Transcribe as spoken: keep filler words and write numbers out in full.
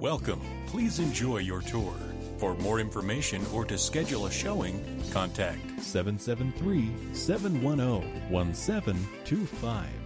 Welcome. Please enjoy your tour. For more information or to schedule a showing, contact seven seven three, seven one zero, one seven two five.